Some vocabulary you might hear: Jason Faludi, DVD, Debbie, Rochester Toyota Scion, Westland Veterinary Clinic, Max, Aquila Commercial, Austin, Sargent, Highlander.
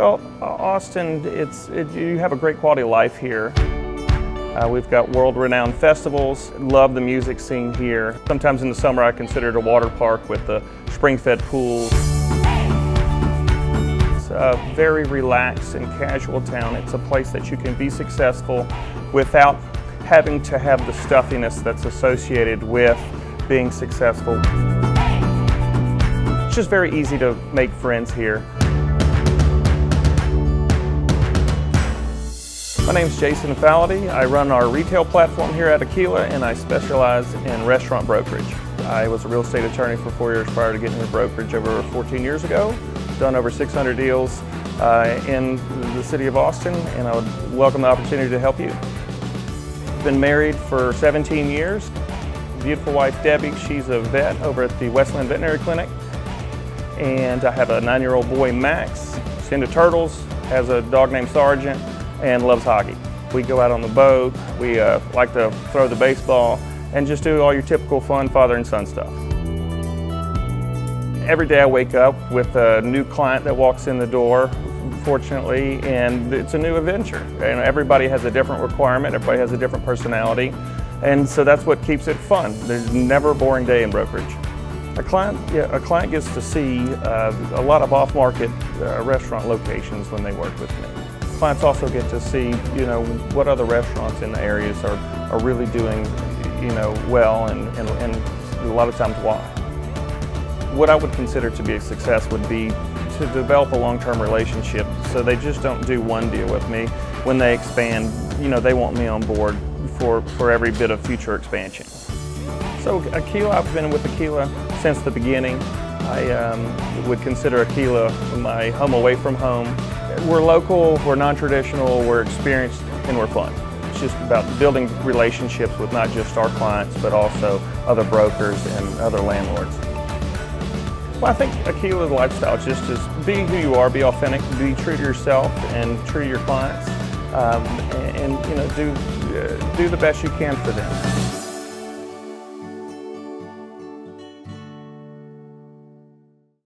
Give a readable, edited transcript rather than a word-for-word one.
Well, Austin, you have a great quality of life here. We've got world-renowned festivals, love the music scene here. Sometimes in the summer I consider it a water park with the spring-fed pools. It's a very relaxed and casual town. It's a place that you can be successful without having to have the stuffiness that's associated with being successful. It's just very easy to make friends here. My name's Jason Faludi. I run our retail platform here at Aquila, and I specialize in restaurant brokerage. I was a real estate attorney for 4 years prior to getting into brokerage over 14 years ago. Done over 600 deals in the city of Austin, and I would welcome the opportunity to help you. Been married for 17 years. Beautiful wife Debbie, she's a vet over at the Westland Veterinary Clinic. And I have a 9-year-old boy Max, he's into turtles, has a dog named Sargent, and loves hockey. We go out on the boat, we like to throw the baseball, and just do all your typical fun father and son stuff. Every day I wake up with a new client that walks in the door, fortunately, and it's a new adventure. And everybody has a different requirement, everybody has a different personality, and so that's what keeps it fun. There's never a boring day in brokerage. A client gets to see a lot of off-market restaurant locations when they work with me. Clients also get to see, you know, what other restaurants in the areas are really doing, you know, well, and a lot of times why. What I would consider to be a success would be to develop a long-term relationship, so they just don't do one deal with me. When they expand, you know, they want me on board for every bit of future expansion. So Aquila, I've been with Aquila since the beginning. I would consider Aquila my home away from home. We're local, we're non-traditional, we're experienced, and we're fun. It's just about building relationships with not just our clients, but also other brokers and other landlords. Well, I think Aquila's lifestyle is just be who you are, be authentic, be true to yourself and true to your clients, and you know, do the best you can for them.